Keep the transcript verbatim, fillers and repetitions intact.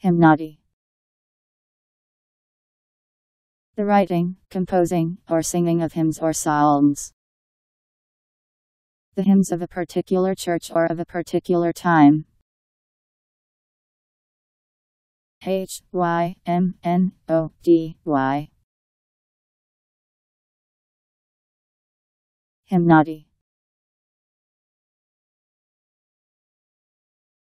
Hymnody. The writing, composing, or singing of hymns or psalms. The hymns of a particular church or of a particular time. H Y M N O D Y. Hymnody.